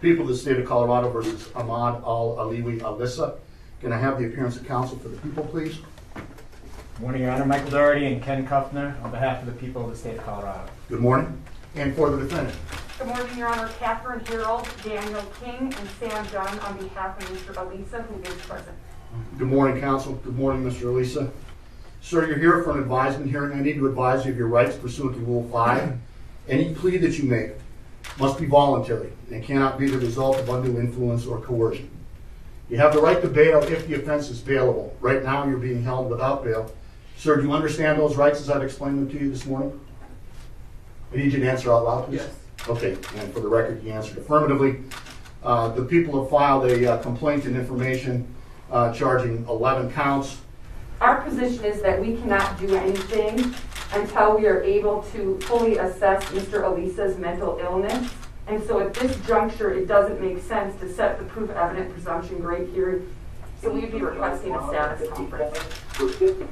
people of the state of Colorado versus Ahmad Al-Aliwi Alissa. Can I have the appearance of counsel for the people, please? Good morning, Your Honor. Michael Doherty and Ken Kufner on behalf of the people of the state of Colorado. Good morning. And for the defendant. Good morning, Your Honor. Catherine Herold, Daniel King, and Sam Dunn on behalf of Mr. Alissa, who is present. Good morning, counsel. Good morning, Mr. Alissa. Sir, you're here for an advisement hearing. I need to advise you of your rights pursuant to Rule 5. Any plea that you make must be voluntary and cannot be the result of undue influence or coercion. You have the right to bail if the offense is bailable. Right now, you're being held without bail. Sir, do you understand those rights as I've explained them to you this morning? I need you to answer out loud, please. Yes. Okay, and for the record, you answered affirmatively. The people have filed a complaint and information charging 11 counts. Our position is that we cannot do anything until we are able to fully assess Mr. Alissa's mental illness. And so at this juncture, it doesn't make sense to set the proof evident presumption grade here. So we'd be requesting a status conference.